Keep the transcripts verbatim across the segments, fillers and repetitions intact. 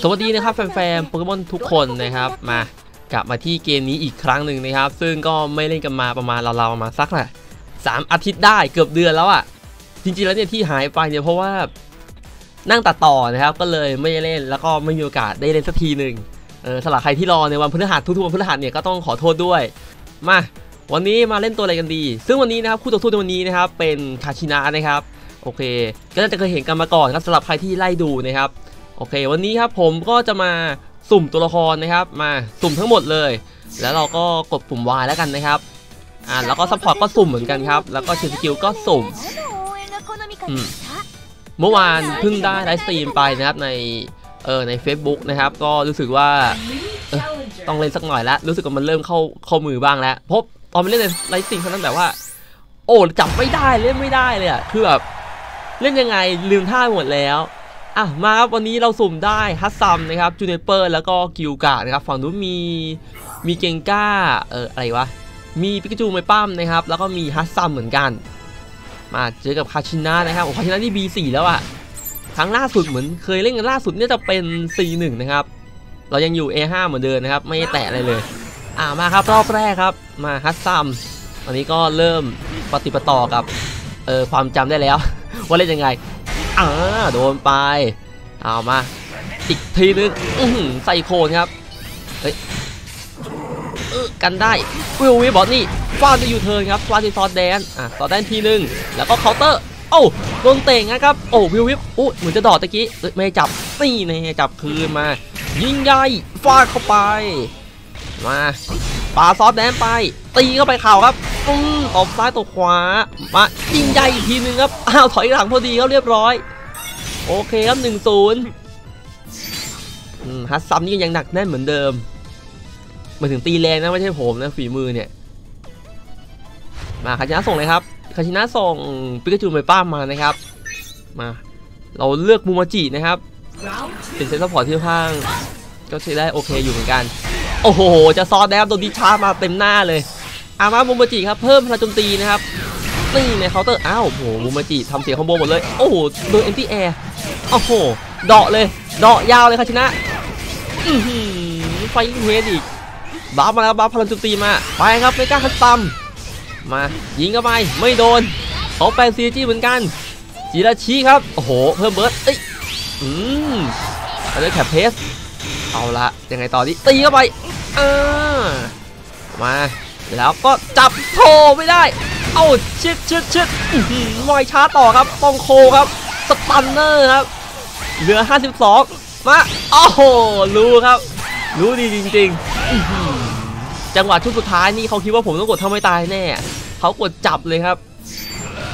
สวัสดีนะครับแฟนๆโปเกมอนทุกคนนะครับมากลับมาที่เกมนี้อีกครั้งหนึ่งนะครับซึ่งก็ไม่เล่นกันมาประมาณเราๆมาสักแหละสามอาทิตย์ได้เกือบเดือนแล้วอ่ะจริงๆแล้วเนี่ยที่หายไปเนี่ยเพราะว่านั่งตัดต่อนะครับก็เลยไม่ได้เล่นแล้วก็ไม่มีโอกาสได้เล่นสักทีหนึ่งเออสำหรับใครที่รอในวันพฤหัสทุกๆวันพฤหัสเนี่ยก็ต้องขอโทษด้วยมาวันนี้มาเล่นตัวอะไรกันดีซึ่งวันนี้นะครับคู่ต่อสู้ในวันนี้นะครับเป็นคาชินะนะครับโอเคก็จะเคยเห็นกันมาก่อนครับสำหรับใครที่ไล่ดูนะครับโอเควันนี้ครับผมก็จะมาสุ่มตัวละครนะครับมาสุ่มทั้งหมดเลยแล้วเราก็กดปุ่ม วาย แล้วกันนะครับอ่าแล้วก็ซัพพอร์ตก็สุ่มเหมือนกันครับแล้วก็เชนสกิลก็สุ่มเมื่อวานเพิ่งได้ไลฟ์สตรีมไปนะครับในเออใน Facebook นะครับก็รู้สึกว่าต้องเล่นสักหน่อยแล้วรู้สึกว่ามันเริ่มเข้าเข้ามือบ้างแล้วพบตอนมันเล่นในไลฟ์สตรีมเขาตั้งแต่ว่าโอ้จับไม่ได้เล่นไม่ได้เลยอ่ะคือแบบเล่นยังไงลืมท่าหมดแล้วอ่ะมาครับวันนี้เราสุ่มได้ฮัสซัมนะครับจูเนเปอร์แล้วก็กิวกะนะครับฝั่งนู้นมีมีเกงก้าเอออะไรวะมีปิกาจูไมปั้มนะครับแล้วก็มีฮัสซัมเหมือนกันมาเจอกับคาชินะนะครับโอ้คาชินะนี่ บี สี่ แล้วอ่ะครั้งล่าสุดเหมือนเคยเล่นกันล่าสุดเนี่ยจะเป็น ซี หนึ่ง นะครับเรายังอยู่ เอ ห้า เหมือนเดิม น, นะครับไม่แตะอะไรเลยอ่ามาครับรอบแรกครับมาฮัสซัมตอนนี้ก็เริ่มปฏิปต่อกับเออความจำได้แล้วว่าเล่นยังไงอ่าโดนไปเอามาอีกทีนึงใส่โคนครับเฮ้ยเออกันได้วิววิบอสนี่ฟาดไปยูเทิร์นครับฟาดไปซอสแดนอ่ะซอสแดนทีนึงแล้วก็เคาน์เตอร์โอ้โดนเตะนะครับโอ้วิววิบอู้เหมือนจะดอดตะกี้ไม่จับนี่นะจับคืนมายิงใหญ่ฟาดเข้าไปมาปาซอสแดนไปตีเข้าไปเข่าครับอืมออกซ้ายตกขวามายิงใหญ่อีกทีนึงครับอ้าวถอยหลังพอดีเขาเรียบร้อยโอเคครับหนึ่งศูนย์ฮัสซัมนี่ยังหนักแน่นเหมือนเดิมมาถึงตีแรงนะไม่ใช่ผมนะฝีมือเนี่ยมาคาชินะส่งเลยครับคาชินะส่งปิกาจูไมป้ามานะครับมาเราเลือกมูโมจินะครับเป็นเซตซัพพอร์ตที่ข้างก็ใช้ได้โอเคอยู่เหมือนกันโอ้โหจะซอสแดบตัวดิชามาเต็มหน้าเลยอามามูโมจิครับเพิ่มพลังโจมตีนะครับนี่ในเคาน์เตอร์อ้าวโหมูโมจิทำเสียคอมโบหมดเลยโอ้โหโดนแอนตี้แอร์โอ้โหเดาะเลยเดาะยาวเลยคาชินะอื้อหือไฟลิงเฮดอีกบัฟมาแล้วบัฟพลังโจมตีมาไปครับไม่กล้าคัดซ้ำมายิงเข้าไปไม่โดนเขาแปลงซีจีเหมือนกันจิราชิครับโอ้โหเพิ่มเบิร์ดเอ้ยอืมไปเลยแคปเพสเอาละยังไงต่อดิตีเข้าไปอ่ามาแล้วก็จับโทไม่ได้เอ้าชิดชิดชิดลอยช้าต่อครับปองโคครับสตันเนอร์ครับเหลือห้าสิบสองมาโอ้โหรู้ครับรู้ดีจริงๆจังหวะชุดสุดท้ายนี่เขาคิดว่าผมต้องกดทำให้ตายแน่เขากดจับเลยครับ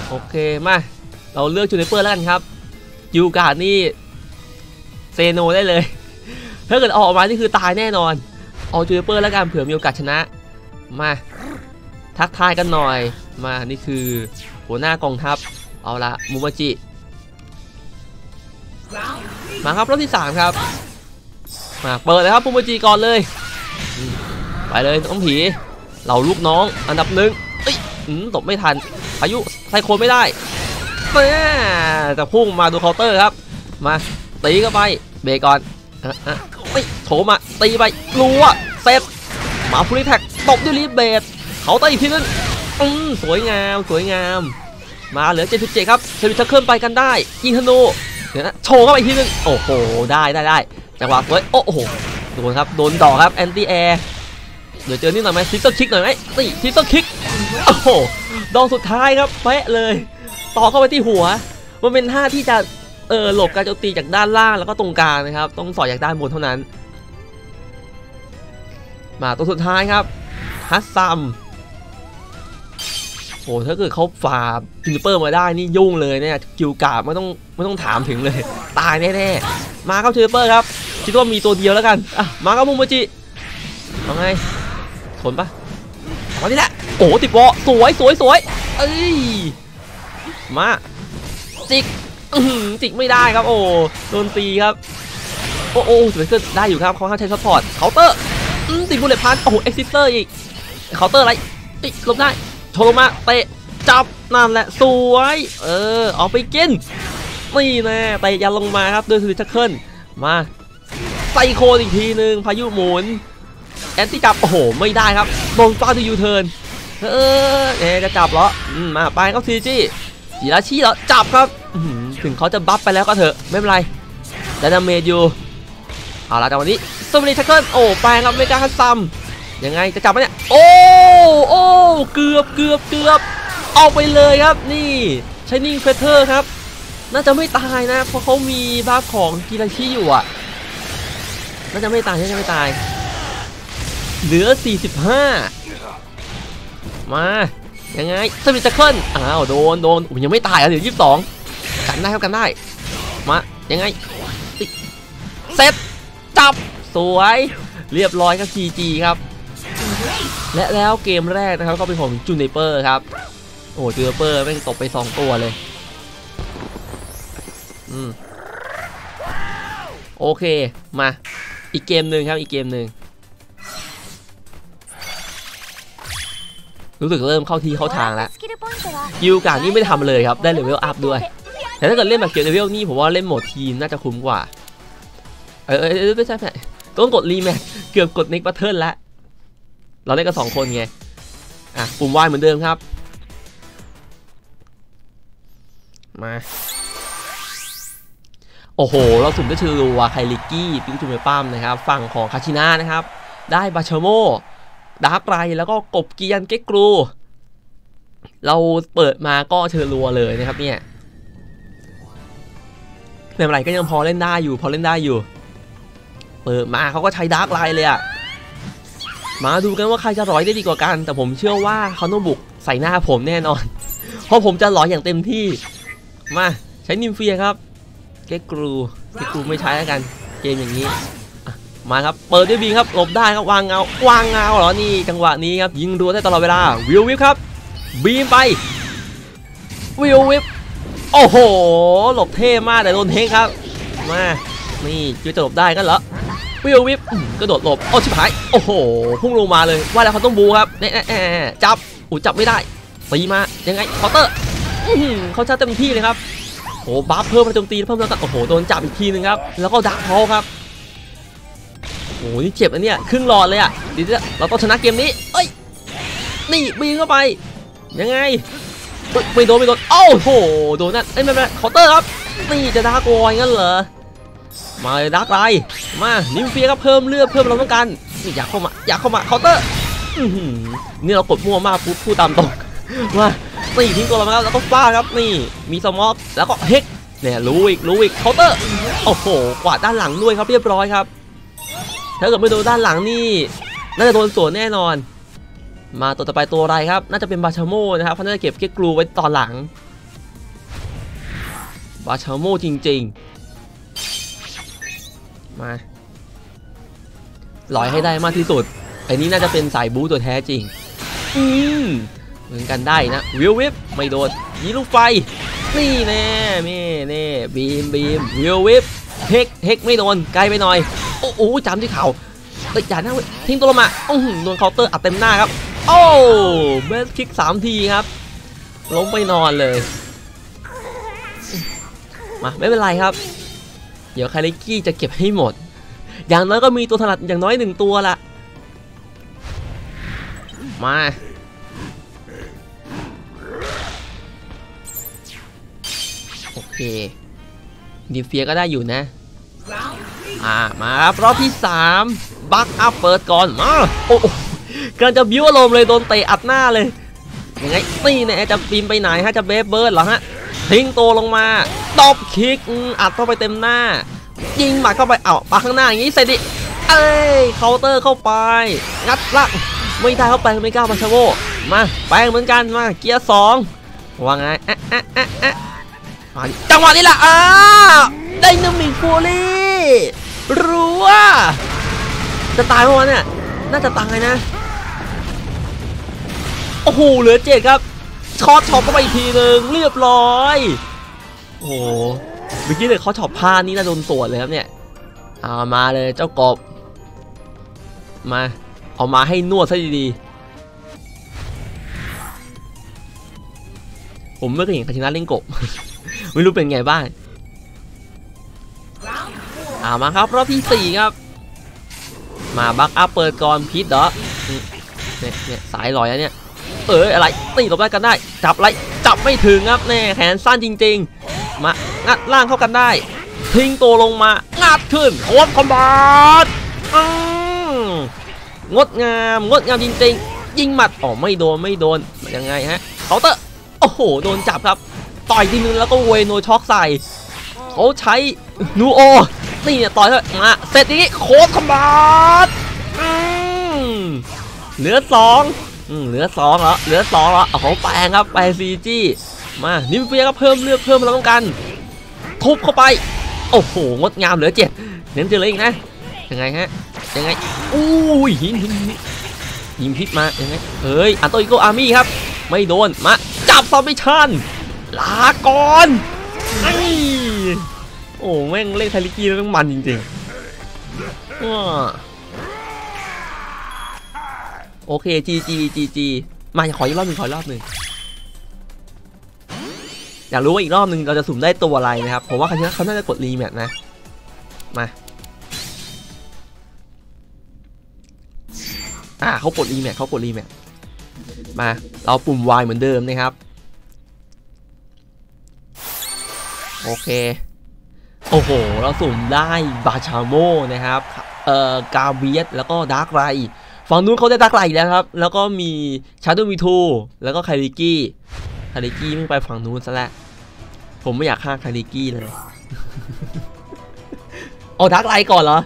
โอเคมาเราเลือกจูเนเปอร์แล้วกันครับยูการ์นี่เซโนได้เลยถ้าเกิดออกมานี่คือตายแน่นอนเอาจูเนเปอร์แล้วกันเผื่อมีโอกาสชนะมาทักทายกันหน่อยมานี่คือหัวหน้ากองทัพเอาละมูโมจิมาครับรอบที่สามครับมาเปิดเลยครับมูโมจิก่อนเลยไปเลยน้องผีเหล่าลูกน้องอันดับหนึ่งเอ้ยตบไม่ทันอายุไซโคไม่ได้แต่พุ่งมาดูเคาน์เตอร์ครับมาตีเข้าไปเบรกก่อนโถมาตีไปรัวเสร็จมาฟูลิแท็กตบด้วยรีเบดเขาตีอีกทีนึงอืมสวยงามสวยงามมาเหลือเจ็ดสิบเจ็ดครับเซลล์ชักเคลื่อนไปกันได้ยิงธนูเดี๋ยวนะโชว์เข้าไปอีกทีนึงโอ้โหได้ได้ได้จังหวะสวยโอ้โหโดนครับโดนดอกครับแอนตี้แอร์เดี๋ยวเจอนี่หน่อยไหมซิสเตอร์คิกหน่อยไหมตีซิสเตอร์คิกโอ้โหดอกสุดท้ายครับเป๊ะเลยต่อเข้าไปที่หัวมันเป็นท่าที่จะเออหลบการโจมตีจากด้านล่างแล้วก็ตรงกลางนะครับต้องสอยจากด้านบนเท่านั้นมาตัวสุดท้ายครับฮัสซัมโอ้ถ้าเกิดเขาฝ่าจูเนเปอร์มาได้นี่ยุ่งเลยเนี่ยกิวกาบไม่ต้องไม่ต้องถามถึงเลยตายแน่ๆมาเข้าจูเนเปอร์ครับคิดว่ามีตัวเดียวแล้วกันอ่ะมาเข้ามูโมจิเอาไงทนปะมาที่แหละโอ้ติดวอสวยสวยสวยเอ้ยมาจิกจิกไม่ได้ครับโอ้โดนตีครับโอ้โอ้ถือว่าได้อยู่ครับเขาห้ามใช้ซัพพอร์ตเคาน์เตอร์ติดบุลเลตพันโอ้โหเอ็กซิสเตอร์อีกเคาน์เตอร์อะไรติดลบได้โชลมาเตะจับนั่นแหละสวยเออเอาไปกินนี่แน่เตะยันลงมาครับโดยสุริชักเคิลมา ไซโคอีกทีนึงพายุหมุนแอนตี้จับโอ้โหไม่ได้ครับโดนฟาดที่ยูเทิร์นเออเอ๊ะจะจับเหรอมาไปครับซีจี้จีราชี่เหรอจับครับถึงเขาจะบัฟไปแล้วก็เถอะไม่เป็นไรไดนาเมดอยู่เอาละแต่วันนี้สมิธแท็กเกิลโอ้ไปครับเมกาฮัตซัมยังไงจะจับไหมเนี่ยโอ้โอ้เกือบเกือบเกือบเอาไปเลยครับนี่ชายนิ่งเฟเธอร์ครับน่าจะไม่ตายนะเพราะเขามีบัฟของจีราชี่อยู่อ่ะน่าจะไม่ตายน่าจะไม่ตายเหลือสี่สิบห้ามายังไงสมิธแท็กเกิลอ้าวโดนโดนยังไม่ตายเหลือยี่สิบสองกันได้ครับกันได้มายังไงเซตจับสวยเรียบร้อยครับ จี จี ครับและแล้วเกมแรกนะครับก็เป็นของจูนิเปอร์ครับโอ้จูนิเปอร์แม่งตกไปสองตัวเลยอืมโอเคมาอีกเกมหนึ่งครับอีกเกมหนึ่งรู้สึกเริ่มเข้าที่เข้าทางแล้วยูการ์นี่ไม่ทำเลยครับได้เลเวลอัพด้วยแต่ถ้าเกิดเล่นแบบเกมเลเวลนี่ผมว่าเล่นโหมดทีมน่าจะคุ้มกว่าเออเออไม่ใช่แม่ต้องกดรีแมทเกือบกดนิกบัตเทิลแล้วเราเล่นกันสองคนไงอ่ะปุ่มวายเหมือนเดิมครับมาโอ้โหเราสุ่มได้ชื่อวาไคลิกี้ปิกจูเมป้ามนะครับฝั่งของคาชิน่านะครับได้บาชโมดาร์กไรแล้วก็กบกียันเก็กกรูเราเปิดมาก็เชิญรัวเลยนะครับเนี่ยในอะไรก็ยังพอเล่นได้อยู่พอเล่นได้อยู่เปิดมาเขาก็ใช้ดาร์กไลน์เลยอะมาดูกันว่าใครจะร้อยได้ดีกว่ากันแต่ผมเชื่อว่าเขาต้องบุกใส่หน้าผมแน่นอนเพราะผมจะร้อยอย่างเต็มที่มาใช้นิมเฟียครับเก็กกรูเก็กกรูไม่ใช้แล้วกันเกมอย่างนี้มาครับเปิดด้วยบีครับหลบได้ครับวางเงาวางเงาเหรอนี่จังหวะนี้ครับยิงรัวได้ตลอดเวลาวิววิฟครับบีมไปวิววิฟโอ้โหหลบเท่มากแต่โดนเทคครับมานี่จะหลบได้กันเหรอวิววิบกระโดดหลบโอ้ชิบหายโอ้โหพุ่งลงมาเลยว่าแล้วเขาต้องบูครับแน่ๆจับอูจับไม่ได้ตีมายังไงคอเตอร์เขาชาร์จเต็มที่เลยครับโอ้บัฟเพิ่มประจมตีเพิ่มแล้วก็โอ้โหโดนจับอีกทีนึงครับแล้วก็ดักเขาครับโอ้นี่เจ็บนะเนี่ยครึ่งหลอดเลยอ่ะดิเราต้องชนะเกมนี้เอ้ยนี่บินเข้าไปยังไงไม่โดนไม่โดนโอ้โหโดนนั่นไอ้ไม่เป็นคอเตอร์ครับนี่จะดักโวยงั้นเหรอมาดักไรมานิมเฟียก็เพิ่มเลือดเพิ่มเราต้องการอยากเข้ามาอยากเข้ามาเคาน์เตอร์นี่เรากดมั่วมากปุ๊บพูดตามตรงมาตีทิ้งตัวเราแล้วแล้วก็ฟาดครับนี่มีสมอลแล้วก็เฮกเนี่ยรู้อีกรู้อีกเคาน์เตอร์โอ้โหกวาดด้านหลังด้วยครับเรียบร้อยครับถ้าเกิดไม่โดนด้านหลังนี่น่าจะโดนสวนแน่นอนมาตัวต่อไปตัวอะไรครับน่าจะเป็นบาชาโมนะครับเขาน่าจะเก็บเก็กกรูไว้ตอนหลังบาชาโมจริงๆมาลอยให้ได้มากที่สุดไอ้นี้น่าจะเป็นสายบู๊ตัวแท้จริงอืมเหมือนกันได้นะวิววิฟไม่โดนยีลูกไฟนี่แน่นี่นี่บีมบีมวิววิฟเฮกเฮกไม่โดนไกลไปหน่อยโอ้โหจำที่เข่าติดยาหน้าทิ้งตัวลงมาโอ้โหโดนเคาน์เตอร์อัดเต็มหน้าครับโอ้เบสคลิกสามทีครับล้มไปนอนเลยมาไม่เป็นไรครับเดี๋ยวคาริกี้จะเก็บให้หมดอย่างน้อยก็มีตัวถนัดอย่างน้อยหนึ่งตัวละมาโอเคดิเฟียก็ได้อยู่นะอ่ามาครับรอบที่สามบัคอัพเปิดก่อนมาโอ้กำลังจะบิ้วอารมณ์เลยโดนเตะอัดหน้าเลยยังไงตีเนี่ยจะปีนไปไหนฮะจะเบฟเบิร์ดเหรอฮะทิ้งตัวลงมาตบคลิกอัดเข้าไปเต็มหน้ายิงหมัดเข้าไปเอ้าปาข้างหน้าอย่างนี้ใส่ดิเอ้ยเคาน์เตอร์เข้าไปงัดละไม่ได้เข้าไปไม่กล้ามาชาโวมาแปลงเหมือนกันมาเกียร์สองว่าไงเอ๊ะเอ๊ะเอ๊ะเอ๊ะจังหวะนี้แหละอ้าไดนามิกฟูรี่รัวจะตายเพราะว่าเนี่ยน่าจะตายนะโอ้โหเหลือเจ็ดครับช็อตช็อตเข้าไปอีกทีหนึ่งเรียบร้อยโอ้โหเมื่อกี้เลยเขาช็อตพลาดนี่นะโดนสวนเลยครับเนี่ยเอามาเลยเจ้ากบมาเอามาให้นวดซะดีๆผมไม่เคยเห็นคาชิน่าเล่นกบไม่รู้เป็นไงบ้าง เอามาครับรอบที่สี่ครับมาบักอัพเปิดก่อนพิษเหรอเนี่ยเนี่ยสายลอยนะเนี่ยเอออะไรตีหลบได้กันได้จับไรจับไม่ถึงครับแน่แขนสั้นจริงๆมางัดล่างเข้ากันได้ทิ้งตัวลงมางัดขึ้นโคตรคอมบอสงดงามงดงามจริงๆยิงหมัดอ๋อไม่โดนไม่โดนยังไงฮะเคาน์เตอร์โอ้โหโดนจับครับต่อยทีนึงแล้วก็เวโนช็อกใส่เขาใช้นูโอนี่เนี่ยต่อยเลยมาเสร็จนี้โคตรคอมบอสเหลือสองเหลือสองเหรอเหลือสองเหรอของแปลงครับแปลงซีจี้มานิมเฟียก็เพิ่มเลือดเพิ่มพลังกันทุบเข้าไปโอ้โหงดงามเหลือเจ็ดเน้นเจอเลยอีกนะยังไงฮะยังไงอู้ยหินหินยิงพิษมายังไงเฮ้ยอันโตอิโกอาร์มี่ครับไม่โดนมาจับซอมบี้ชันลาก่อนโอ้แม่งเล่นไทลิกี้แล้วมันจริงๆว้าโอเคจีจีจีจีมาขออีกรอบหนึ่งขออีกรอบหนึ่งอยากรู้ว่าอีกรอบหนึ่งเราจะสุ่มได้ตัวอะไรนะครับผมว่าครั้งนี้เขาน่าจะกดรีแมทนะมาอ่าเขากดรีแมทเขากดรีแมทมาเราปุ่ม Y เหมือนเดิมนะครับโอเคโอ้โหเราสุ่มได้บาชาโมนะครับเอ่อกาเวียสแล้วก็ดาร์กไรฝั่งนู้นเขาได้ดาร์กไรแล้วครับแล้วก็มีชาโดว์วีทูแล้วก็คาริกี้คาริกี้ไม่ไปฝั่งนู้นซะแล้วผมไม่อยากฆ่าคาริกี้เลยเอาดาร์กไรก่อนเหรอ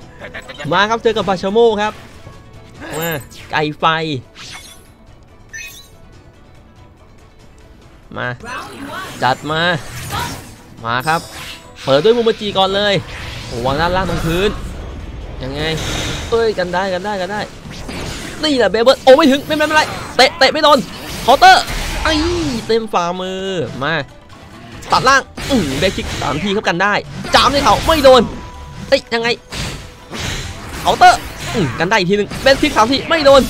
มาครับเจอกับบาชาโมครับมาไก่ไฟมาจัดมามาครับเปิดด้วยมูมจิก่อนเลยวางด้านล่างตรงพื้นยังไงเอ้ยกันได้กันได้กันได้นี่แหละเบเบิร์ตโอ้ไม่ถึงไม่ไม่ไม่ไรเตะเตะไม่โดนเคาน์เตอร์ไอ้เต็มฝ่ามือมาตัดล่างอื้อเบรกคิกสามทีครับกันได้จามในเขาไม่โดนเอ้ยยังไงเคาน์เตอร์อื้อกันได้อีกทีหนึ่งเบรกคิกสามทีไม่โดน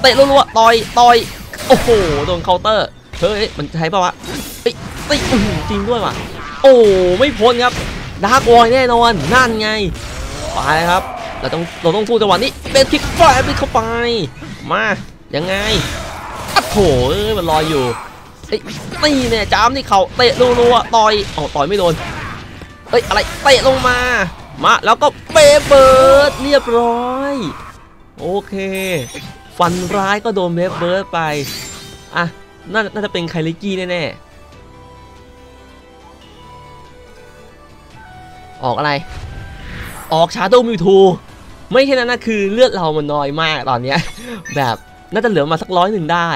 เตะรัวๆต่อยต่อยโอ้โหโดนเคาน์เตอร์เฮ้ยมันใช้ป่าววะเอ้ยเอ้ยอื้อจริงด้วยว่ะโอ้ไม่พ้นครับดาร์กวอยแน่นอนนั่นไงไปครับเราต้องเราต้องสู้จังหวะนี้เป็นคลิกฟาดไปเข้าไปมายังไงอัดโถมันลอยอยู่ไอ้ตีเนี่ยจามที่เขาเตะรัวๆต่อยอ๋อต่อยไม่โดนเอ้ยอะไรเตะลงมามาแล้วก็เบเบิร์ดเรียบร้อยโอเคฟันร้ายก็โดนเบเบิร์ดไปอ่ะน่าจะเป็นไคลิกี้แน่ๆออกอะไรออกชาโดว์มิวทูไม่แค่นั้นนะคือเลือดเรามันน้อยมากตอนเนี้ยแบบน่าจะเหลือมาสักร้อยหนึ่งได้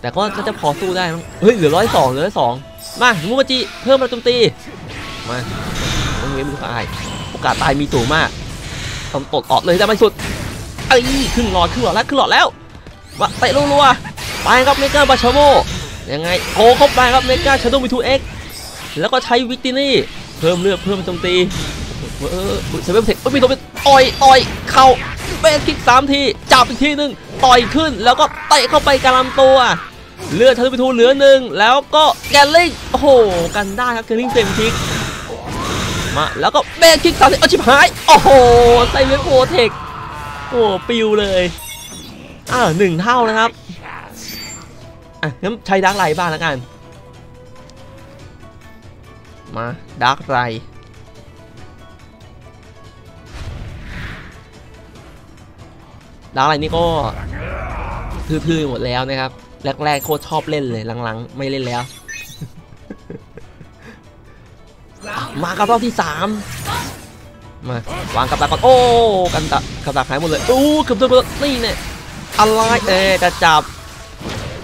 แต่ก็จะพอสู้ได้เฮ้ยเหลือร้อยสองเหลือร้อยสองมามูมจิเพิ่มมาโจมตีมาต้องเว้นมือตายโอกาสตายมีสูงมากต้องตกออกเลยได้ไม่สุดไอ้ขึ้นหลอดขึ้นหลอดแล้วขึ้นหลอดแล้ววะเตะรัวๆไปครับเมกาบาชาโมยังไงโอ้เข้าไปครับเมกาชาโดว์มิวทูเอ็กแล้วก็ใช้วิกตินี่เพิ่มเลือดเพิ่มโจมตีเออเซเว่นเทคไม่มีตัวเป็นต่อยต่อยเข่าเบสคิกสามทีจับอีกทีหนึ่งต่อยขึ้นแล้วก็เตะเข้าไปกระลำตัวเลือดทะลุไปทูเหลือหนึ่งแล้วก็แกลลิงโอ้โหกันได้ครับแกลลิงเซเว่นเทคมาแล้วก็เบสคิกสามทีเอาชิบหายโอ้โหใส่เวฟโอเทคโอ้ปิวเลยอ่าหนึ่งเท่านะครับอ่ะงั้นใช้ดาร์กไลท์บ้างแล้วกันมาดาร์กไรดาร์กไรนี่ก็ทื่อๆหมดแล้วนะครับแรกๆโคตรชอบเล่นเลยหลังๆไม่เล่นแล้ว มากับรอบที่สามมาวางกับตาก่อนโอ้กันตากับตาหายหมดเลยอู้เกือบโดนกันนี่เนี่ยอะไรเอ๊ะจะจับ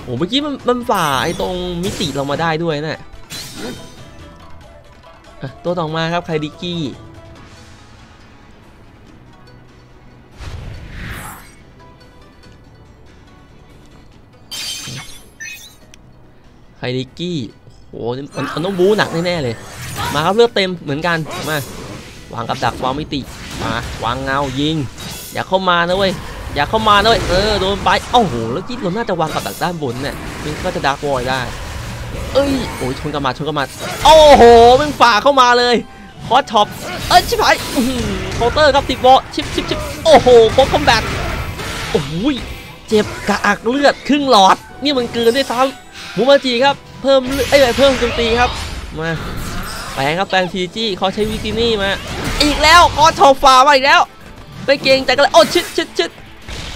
โอ้เมื่อกี้มันมันฝ่าไอ้ตรงมิติเรามาได้ด้วยนะตัวต่อมาครับไคดิกี้ไคดิกี้โอ้โหมันต้องบู๊หนักแน่ๆเลยมาครับเลือดเต็มเหมือนกันมาวางกับดักวางมิติมาวางเงายิงอย่าเข้ามานะเว้ยอย่าเข้ามานะเว้ยเออโดนไปโอ้โหแล้วจิ๊บเราน่าจะวางกับดักด้านบนเนี่ยมันก็จะดาร์กวอยได้เอ้ยโอ้ยชนกันมาชนกันมาโอ้โหมันฝ่าเข้ามาเลย คอร์ท็อปเอ้ยชิบหายเคาน์เตอร์ครับติดวอลชิบชิบชิบโอ้โหครบคอมแบทโอ้ยเจ็บกระอักเลือดครึ่งหลอดนี่มันเกินด้วยซ้ำหมูมาจีครับเพิ่มไอ้เพิ่มโจมตีครับมาแปลงครับแปลงทีจี้เขาใช้วิกินี่มาอีกแล้วคอร์ท็อปฝ่ามาอีกแล้วไม่เกรงใจกันเลยโอ้ชิดชิดชิด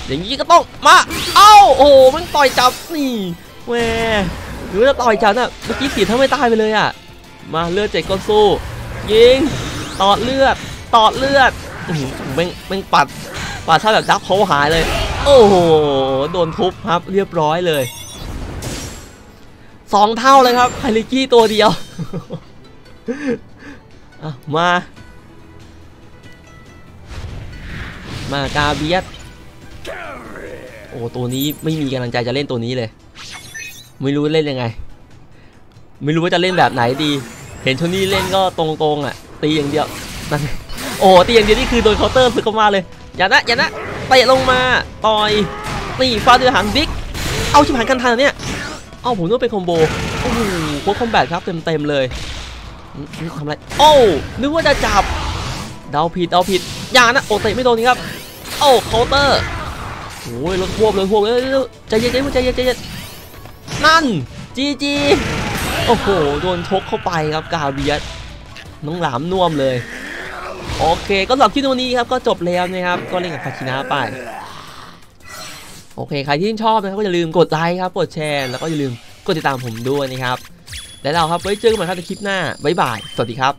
อย่างนี้ก็ต้องมาเอ้าโอ้โหมันต่อยจับนี่แหมหรือจะต่อยจับน่ะเมื่อกี้สีเท่าไม่ตายไปเลยอ่ะมาเลือดเจ็ดก้อนสู้ยิงตอดเลือดตอดเลือดแม่งแม่งปัดปัดท่าแบบดักเขาหายเลยโอ้โหโดนทุบครับเรียบร้อยเลยสองเท่าเลยครับไฮริกี้ตัวเดียวมามากาเบียสโอ้ตัวนี้ไม่มีกำลังใจจะเล่นตัวนี้เลยไม่รู้เล่นยังไงไม่รู้ว่าจะเล่นแบบไหนดีเห็นโทนี่เล่นก็ตรงๆอ่ะตีอย่างเดียวนั่นโอ้ตีอย่างเดียวนี่คือโดนเคาน์เตอร์สึกเข้ามาเลยอย่านะอย่านะเตะลงมาต่อยตีฟาดด้วยหางบิ๊กเอาชิบหายกันทันเนี่ยเอาผมนึกว่าเป็นคอมโบโอ้โหโค้ชคอมแบทครับเต็มๆเลยนี่ทำอะไรโอ้นึกว่าจะจับเดาผิดเดาผิดอย่านะโอ้เตะไม่โดนนี่ครับโอ้เคาน์เตอร์โอ้ยรถควบเลยควบเลยใจเย็นใจเย็นใจเย็นใจเย็นนั่นจีจีโอ้โหโดนชกเข้าไปครับกาเบียสน้องหลามน่วมเลยโอเคก็สำหรับคลิปนี้ครับก็จบแล้วนะครับก็เล่นกับคาชินะไปโอเคใครที่ชอบนะครับก็อย่าลืมกดไลค์ครับกดแชร์แล้วก็อย่าลืมกดติดตามผมด้วยนะครับและเราครับไว้เจอกันใหม่ครับในคลิปหน้าบ๊ายบายสวัสดีครับ